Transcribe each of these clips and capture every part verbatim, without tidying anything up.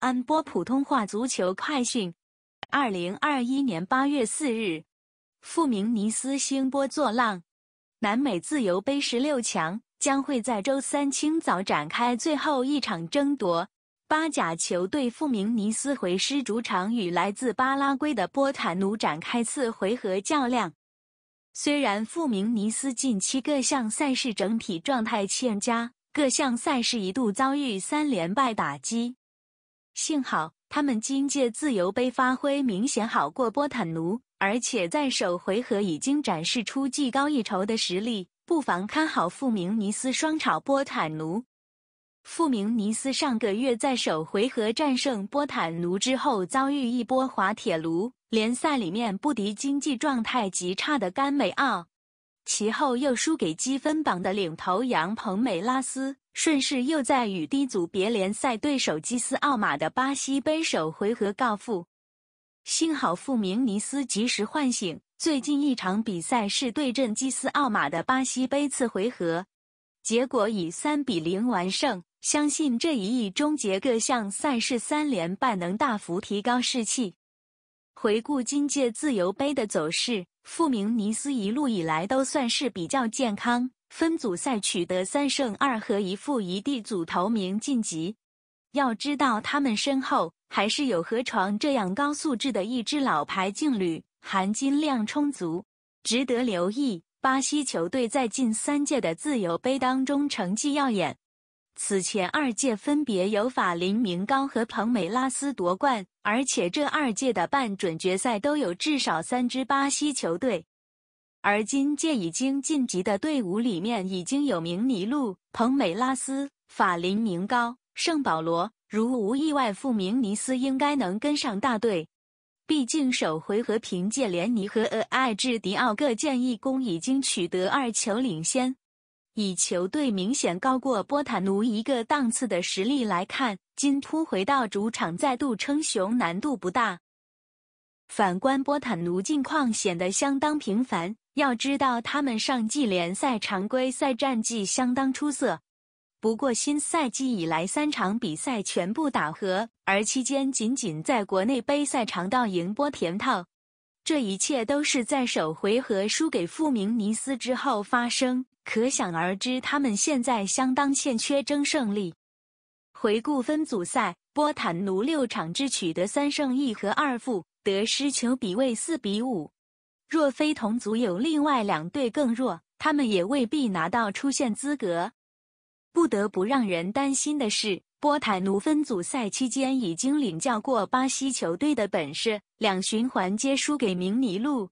安播普通话足球快讯，二零二一年八月四日，富明尼斯兴波作浪，南美自由杯十六强将会在周三清早展开最后一场争夺。巴甲球队富明尼斯回师主场与来自巴拉圭的波坦努展开次回合较量。虽然富明尼斯近期各项赛事整体状态欠佳，各项赛事一度遭遇三连败打击。幸好他们今届自由杯发挥明显好过波坦奴，而且在首回合已经展示出技高一筹的实力，不妨看好富明尼斯双炒波坦奴。富明尼斯上个月在首回合战胜波坦奴之后遭遇一波滑铁卢，联赛里面不敌经济状态极差的甘美奥，其后又输给积分榜的领头羊彭美拉斯，顺势又在与低组别联赛对手基斯奥马的巴西杯首回合告负。幸好富明尼斯及时唤醒，最近一场比赛是对阵基斯奥马的巴西杯次回合，结果以三比零完胜，相信这一役终结各项赛事三连败，能大幅提高士气。回顾今届自由杯的走势，富明尼斯一路以来都算是比较健康，分组赛取得三胜二和一负一地组头名晋级。要知道他们身后还是有河床这样高素质的一支老牌劲旅，含金量充足。值得留意，巴西球队在近三届的自由杯当中成绩耀眼。此前二届分别由法林明高和彭美拉斯夺冠，而且这二届的半准决赛都有至少三支巴西球队。而今届已经晋级的队伍里面已经有明尼路、彭美拉斯、法林明高、圣保罗，如无意外富明尼斯应该能跟上大队。毕竟首回合凭借连尼和厄艾治迪奥各建一功已经取得二球领先。以球队明显高过波坦奴一个档次的实力来看，今突回到主场再度称雄难度不大。反观波坦奴近况显得相当平凡，要知道他们上季联赛常规赛战绩相当出色。不过新赛季以来三场比赛全部打和，而期间仅仅在国内杯赛尝到赢波甜头。这一切都是在首回合输给富明尼斯之后发生。可想而知，他们现在相当欠缺争胜力。回顾分组赛，波坦奴六场只取得三胜一和二负，得失球比为四比五。若非同组有另外两队更弱，他们也未必拿到出线资格。不得不让人担心的是，波坦奴分组赛期间已经领教过巴西球队的本事，两循环皆输给明尼路，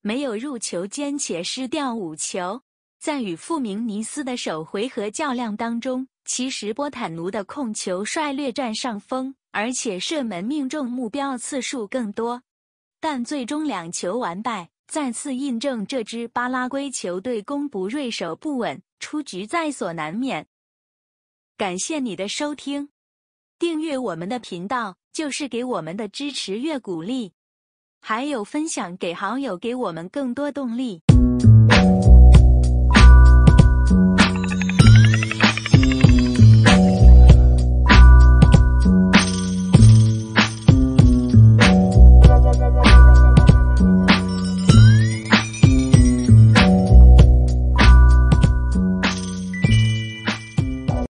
没有入球间且失掉五球。在与富明尼斯的首回合较量当中，其实波坦奴的控球率略占上风，而且射门命中目标次数更多，但最终两球完败，再次印证这支巴拉圭球队攻不锐守不稳，出局在所难免。感谢你的收听，订阅我们的频道就是给我们的支持与鼓励，还有分享给好友，给我们更多动力。